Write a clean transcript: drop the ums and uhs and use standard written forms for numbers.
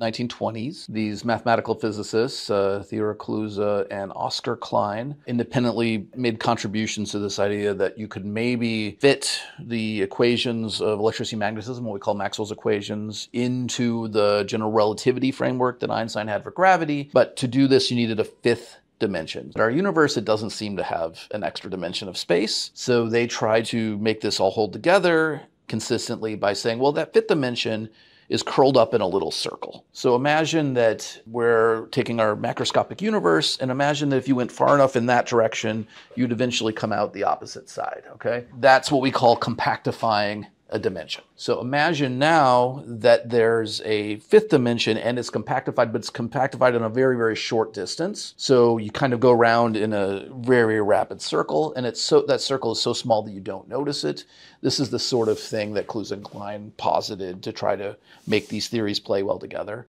1920s, these mathematical physicists, Theodor Kaluza and Oscar Klein, independently made contributions to this idea that you could maybe fit the equations of electricity and magnetism, what we call Maxwell's equations, into the general relativity framework that Einstein had for gravity. But to do this, you needed a fifth dimension. In our universe, it doesn't seem to have an extra dimension of space. So they tried to make this all hold together consistently by saying, well, that fifth dimension is curled up in a little circle. So imagine that we're taking our macroscopic universe, and imagine that if you went far enough in that direction, you'd eventually come out the opposite side, okay? That's what we call compactifying a dimension. So imagine now that there's a fifth dimension and it's compactified, but it's compactified in a very, very short distance. So you kind of go around in a very rapid circle, and it's so that circle is so small that you don't notice it. This is the sort of thing that Kaluza and Klein posited to try to make these theories play well together.